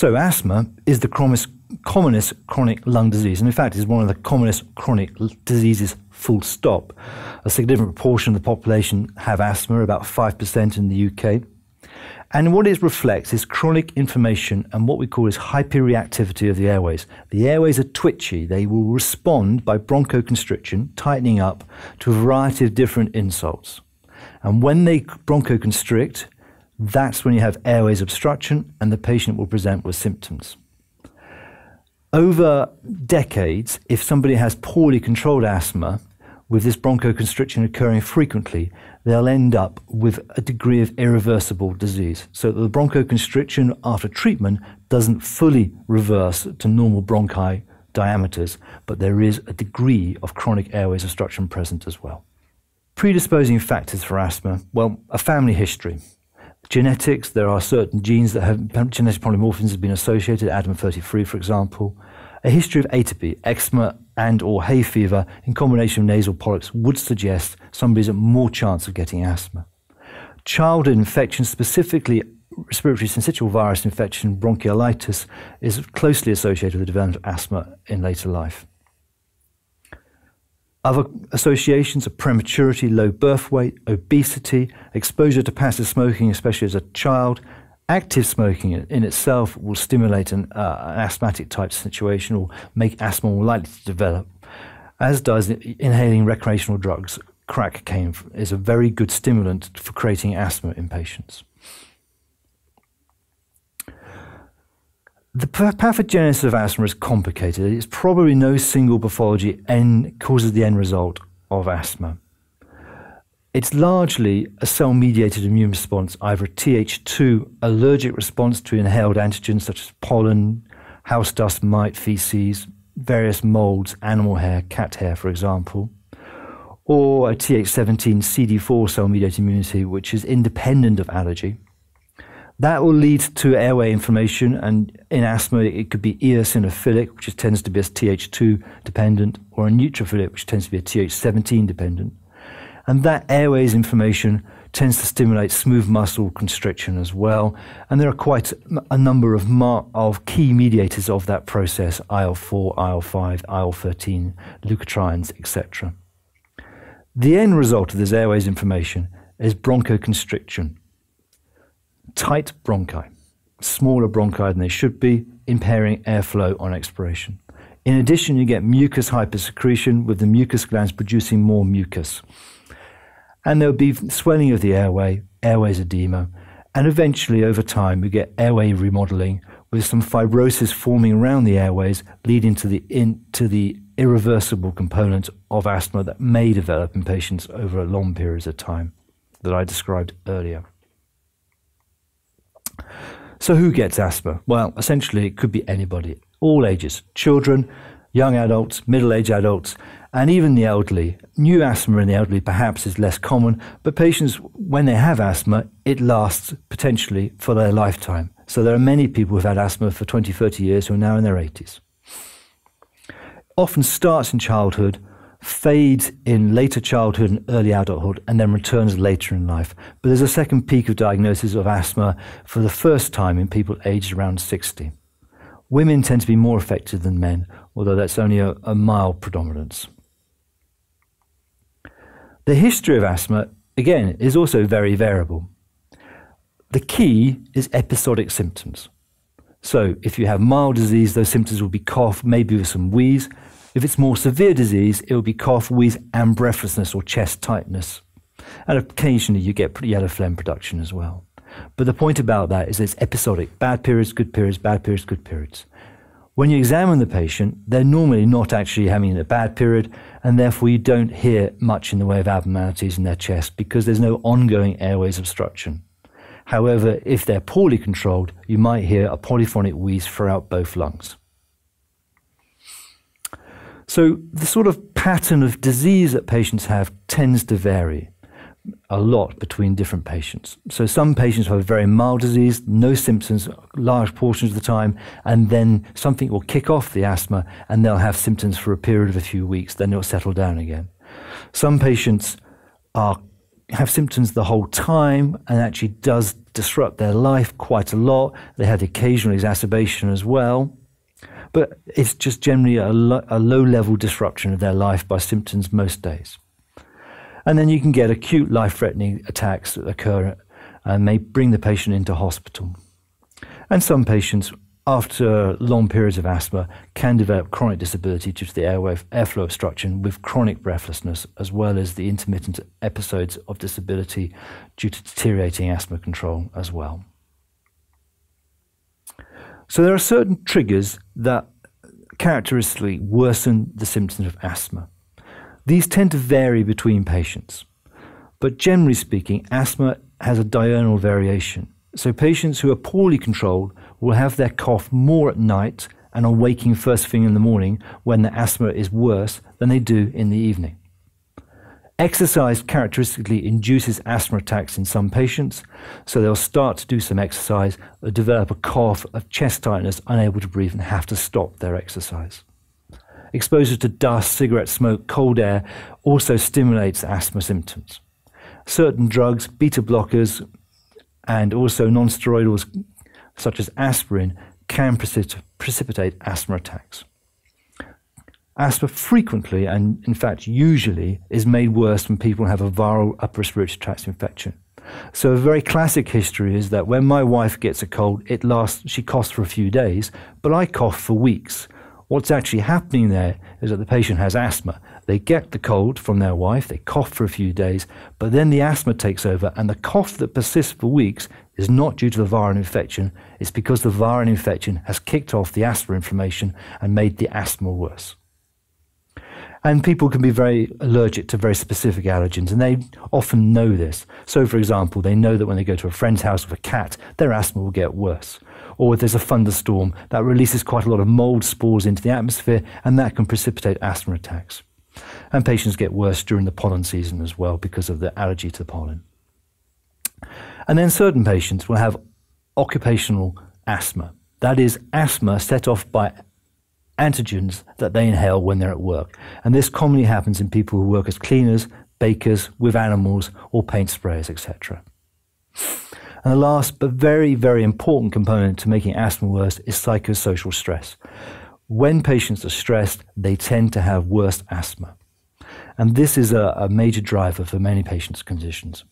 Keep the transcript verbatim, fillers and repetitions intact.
So asthma is the commonest, commonest chronic lung disease, and in fact is one of the commonest chronic diseases full stop. A significant proportion of the population have asthma, about five percent in the U K. And what it reflects is chronic inflammation and what we call is hyperreactivity of the airways. The airways are twitchy. They will respond by bronchoconstriction, tightening up, to a variety of different insults. And when they bronchoconstrict, that's when you have airways obstruction and the patient will present with symptoms. Over decades, if somebody has poorly controlled asthma, with this bronchoconstriction occurring frequently, they'll end up with a degree of irreversible disease. So the bronchoconstriction after treatment doesn't fully reverse to normal bronchi diameters, but there is a degree of chronic airways obstruction present as well. Predisposing factors for asthma, well, a family history. Genetics, there are certain genes that have genetic polymorphisms have been associated, Adam thirty-three, for example. A history of atopy, eczema and or hay fever in combination with nasal polyps would suggest somebody's at more chance of getting asthma. Childhood infections, specifically respiratory syncytial virus infection, bronchiolitis, is closely associated with the development of asthma in later life. Other associations are prematurity, low birth weight, obesity, exposure to passive smoking, especially as a child. Active smoking in itself will stimulate an, uh, an asthmatic type situation or make asthma more likely to develop, as does inhaling recreational drugs. Crack cocaine is a very good stimulant for creating asthma in patients. The pathogenesis of asthma is complicated. It's probably no single pathology end causes the end result of asthma. It's largely a cell-mediated immune response, either a T H two allergic response to inhaled antigens such as pollen, house dust, mite, feces, various molds, animal hair, cat hair, for example, or a T H seventeen C D four cell-mediated immunity, which is independent of allergy. That will lead to airway inflammation, and in asthma, it could be eosinophilic, which tends to be a T H two dependent, or a neutrophilic, which tends to be a T H seventeen dependent. And that airways inflammation tends to stimulate smooth muscle constriction as well. And there are quite a number of, mar of key mediators of that process, I L four, I L five, I L thirteen, leukotrienes, et cetera. The end result of this airways inflammation is bronchoconstriction, tight bronchi, smaller bronchi than they should be, impairing airflow on expiration. In addition, you get mucus hypersecretion with the mucus glands producing more mucus. And there'll be swelling of the airway, airways edema, and eventually over time we get airway remodeling with some fibrosis forming around the airways, leading to the, in, to the irreversible component of asthma that may develop in patients over long periods of time that I described earlier. So who gets asthma? Well, essentially it could be anybody, all ages, children, young adults, middle-aged adults, and even the elderly. New asthma in the elderly perhaps is less common, but patients, when they have asthma, it lasts potentially for their lifetime. So there are many people who've had asthma for twenty, thirty years who are now in their eighties. Often starts in childhood, fades in later childhood and early adulthood, and then returns later in life. But there's a second peak of diagnosis of asthma for the first time in people aged around sixty. Women tend to be more affected than men, although that's only a, a mild predominance. The history of asthma, again, is also very variable. The key is episodic symptoms. So if you have mild disease, those symptoms will be cough, maybe with some wheeze. If it's more severe disease, it will be cough, wheeze, and breathlessness or chest tightness. And occasionally you get yellow phlegm production as well. But the point about that is it's episodic. Bad periods, good periods, bad periods, good periods. When you examine the patient, they're normally not actually having a bad period, and therefore you don't hear much in the way of abnormalities in their chest because there's no ongoing airways obstruction. However, if they're poorly controlled, you might hear a polyphonic wheeze throughout both lungs. So the sort of pattern of disease that patients have tends to vary a lot between different patients. So some patients have a very mild disease, no symptoms large portions of the time, and then something will kick off the asthma and they'll have symptoms for a period of a few weeks, then it'll settle down again. Some patients are, have symptoms the whole time and actually does disrupt their life quite a lot. They had occasional exacerbation as well. But it's just generally a, lo a low-level disruption of their life by symptoms most days. And then you can get acute life-threatening attacks that occur and may bring the patient into hospital. And some patients, after long periods of asthma, can develop chronic disability due to the airway airflow obstruction with chronic breathlessness, as well as the intermittent episodes of disability due to deteriorating asthma control as well. So there are certain triggers that characteristically worsen the symptoms of asthma. These tend to vary between patients, but generally speaking, asthma has a diurnal variation. So patients who are poorly controlled will have their cough more at night and are waking first thing in the morning when their asthma is worse than they do in the evening. Exercise characteristically induces asthma attacks in some patients, so they'll start to do some exercise, or develop a cough of chest tightness, unable to breathe, and have to stop their exercise. Exposure to dust, cigarette smoke, cold air also stimulates asthma symptoms. Certain drugs, beta blockers, and also non-steroidals such as aspirin can precip- precipitate asthma attacks. Asthma frequently, and in fact usually, is made worse when people have a viral upper respiratory tract infection. So a very classic history is that when my wife gets a cold, it lasts, she coughs for a few days, but I cough for weeks. What's actually happening there is that the patient has asthma. They get the cold from their wife, they cough for a few days, but then the asthma takes over, and the cough that persists for weeks is not due to the viral infection, it's because the viral infection has kicked off the asthma inflammation and made the asthma worse. And people can be very allergic to very specific allergens, and they often know this. So, for example, they know that when they go to a friend's house with a cat, their asthma will get worse. Or if there's a thunderstorm, that releases quite a lot of mold spores into the atmosphere, and that can precipitate asthma attacks. And patients get worse during the pollen season as well because of the allergy to the pollen. And then certain patients will have occupational asthma. That is asthma set off by antigens that they inhale when they're at work. And this commonly happens in people who work as cleaners, bakers, with animals, or paint sprayers, et cetera. And the last but very, very important component to making asthma worse is psychosocial stress. When patients are stressed, they tend to have worse asthma. And this is a, a major driver for many patients' conditions.